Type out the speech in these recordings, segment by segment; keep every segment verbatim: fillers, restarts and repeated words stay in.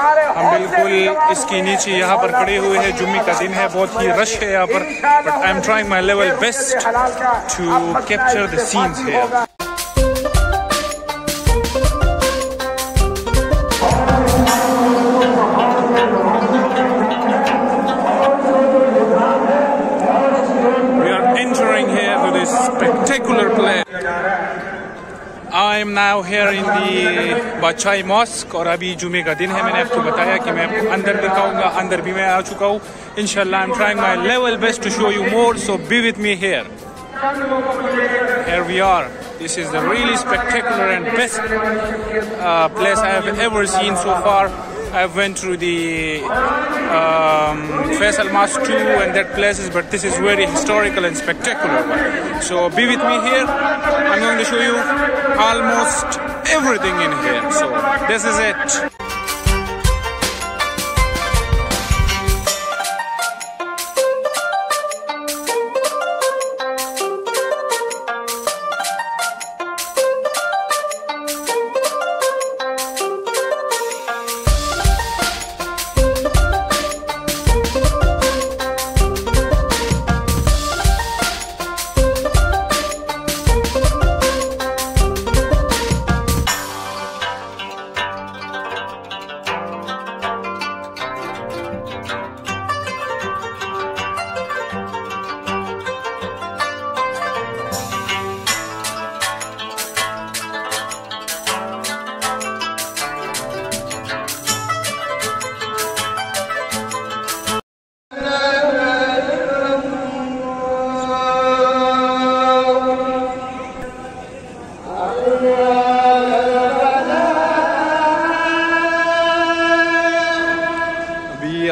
हम बिल्कुल इसके नीचे यहाँ पर खड़े हुए हैं। जुम्मे का दिन है, बहुत ही रश है यहाँ पर, but I am trying my level best to capture the scenes here. I am now here in the Badshahi mosque और अभी जुमे का दिन है। मैंने आपको बताया कि मैं अंदर दिखाऊंगा, अंदर भी मैं आ चुका हूँ। इंशाल्लाह I am trying my level best to show you more, so be with me here. Here we are. This is the really spectacular and best uh, place I have ever seen so far. I went through the um, Faisal Mosque too and that places, but this is very historical and spectacular one. So be with me here. I'm going to show you almost everything in here. So this is it.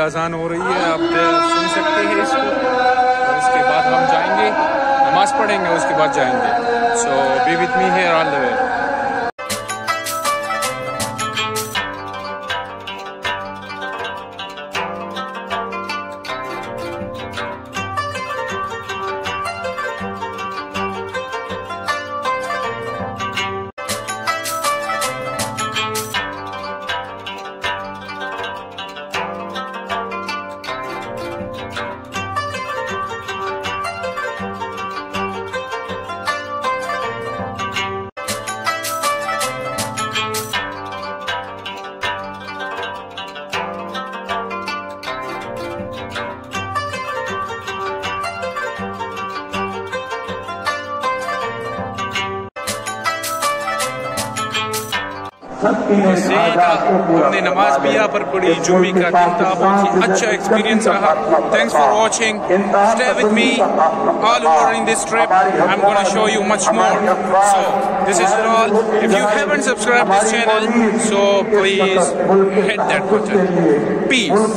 आजान हो रही है, आप सुन सकते हैं इसको, और इसके बाद हम जाएंगे नमाज पढ़ेंगे, उसके बाद जाएंगे। So be with me here all the way. हमने नमाज भी यहाँ पर पढ़ी, जुम्मे का दिन था, बहुत ही अच्छा एक्सपीरियंस रहा। Thanks for watching, stay with me all over in this trip. I am gonna show you much more. So this is all. If you haven't subscribed this channel, so please hit that button. Peace.